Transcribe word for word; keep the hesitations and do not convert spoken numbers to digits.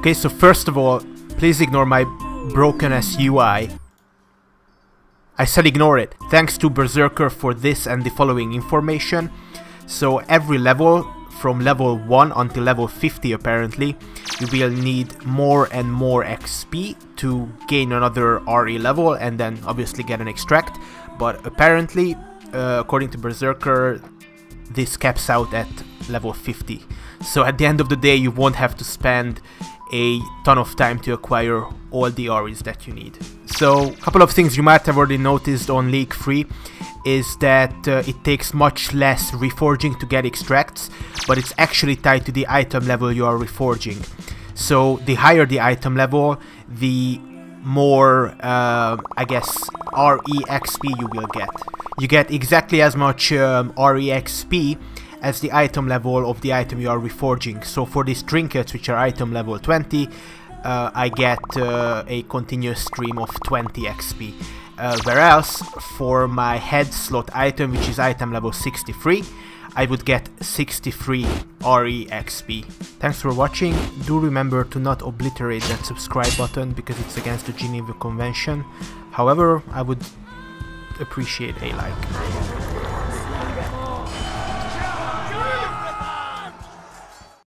Okay, so first of all, please ignore my broken-ass U I. I said ignore it. Thanks to Berserker for this and the following information. So every level, from level one until level fifty apparently, you will need more and more X P to gain another R E level and then obviously get an extract. But apparently, uh, according to Berserker, this caps out at level fifty. So at the end of the day, you won't have to spend a ton of time to acquire all the R Es that you need. So a couple of things you might have already noticed on League three is that uh, it takes much less reforging to get extracts, but it's actually tied to the item level you are reforging. So the higher the item level, the more, uh, I guess, R E X P you will get. You get exactly as much um, R E X P as the item level of the item you are reforging. So for these trinkets, which are item level twenty, uh, I get uh, a continuous stream of twenty X P. Uh, whereas for my head slot item, which is item level sixty-three, I would get sixty-three R E X P. Thanks for watching. Do remember to not obliterate that subscribe button because it's against the Geneva Convention. However, I would appreciate a like.